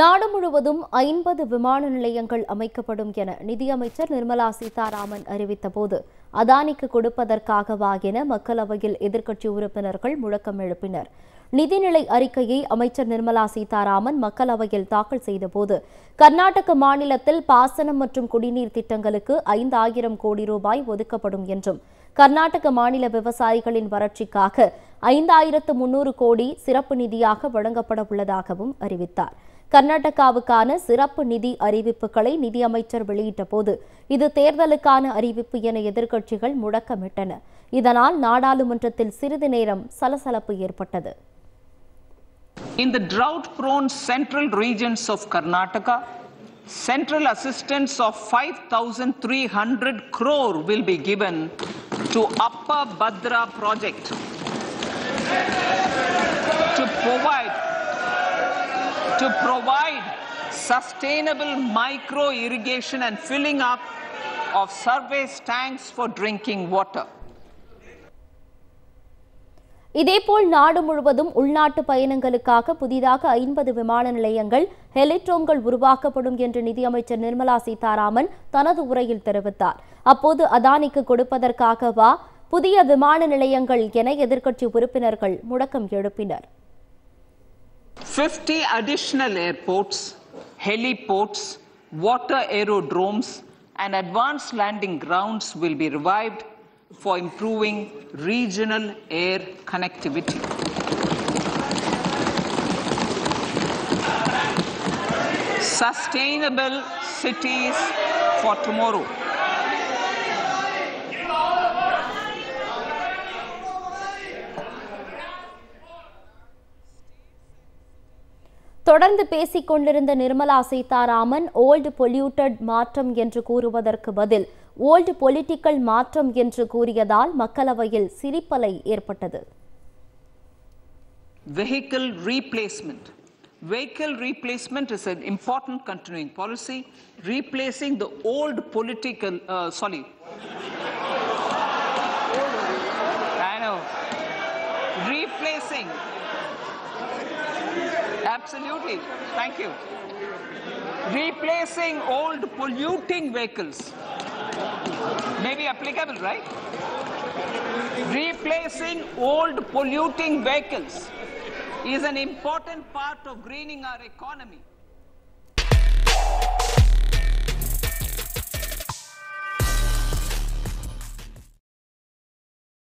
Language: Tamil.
நாடு முழுவதும் 50 விமான நிலையங்கள் அமைக்கப்படும் என நிதியமைச்சர் நிர்மலா சீதாராமன் அறிவித்தபோது அதானிக்கு கொடுப்பதற்காகவாகென மக்களவையில் எதிர்க்கட்சி உறுப்பினர்கள் முழக்கம் எழுப்பினர். நிதிநிலை அறிக்கையை அமைச்சர் நிர்மலா சீதாராமன் மக்களவையில் தாக்கல் செய்தபோது கர்நாடக மாநிலத்தில் பாசனம் மற்றும் குடிநீர் திட்டங்களுக்கு 5,000 கோடி ரூபாய் ஒதுக்கப்படும் என்றும் கர்நாடக மாநில விவசாயிகளின் வறட்சிக்காக 5,300 கோடி சிறப்பு நிதியாக வழங்கப்பட உள்ளதாகவும் அறிவித்தார். கர்நாடகாவுக்கான சிறப்பு நிதி அறிவிப்புகளை நிதியமைச்சர் வெளியிட்ட போது இது தேர்தலுக்கான அறிவிப்பு என எதிர்க்கட்சிகள் முழக்கமிட்டன. இதனால் நாடாளுமன்றத்தில் சிறிது நேரம் சலசலப்பு ஏற்பட்டது. In the drought-prone central regions of Karnataka, central assistance of 5,300 crore will be given to Uppa Badra project to provide sustainable micro irrigation and filling up of surface tanks for drinking water. இதேபோல் நாடு முழுவதும் உள்நாட்டு பயணங்களுக்காக புதிதாக 50 விமான நிலையங்கள் ஹெலிட்ரோம்கள் உருவாக்கப்படும் என்று நிதியமைச்சர் நிர்மலா சீதாராமன் தனது உரையில் தெரிவித்தார். அப்போது அதானிக்கு கொடுப்பதற்காகவா புதிய விமான நிலையங்கள் என எதிர்க்கட்சி உறுப்பினர்கள் முழக்கம் எழுப்பினர். 50 additional airports, heliports, water aerodromes and advanced landing grounds will be revived for improving regional air connectivity. Sustainable cities for tomorrow. தொடர்ந்து பேசிக் கொண்டிருந்த நிர்மலா சீதாராமன் ஓல்டு பொல்யூட்டட் மாற்றம் என்று கூறுவதற்கு பதில் ஓல்டு பொலிட்டிக்கல் மாற்றம் என்று கூறியதால் மக்களவையில் சிரிப்பலை ஏற்பட்டது. Vehicle replacement is an important continuing policy, replacing the old political Absolutely. Thank you. Replacing old polluting vehicles may be applicable, right? Replacing old polluting vehicles is an important part of greening our economy.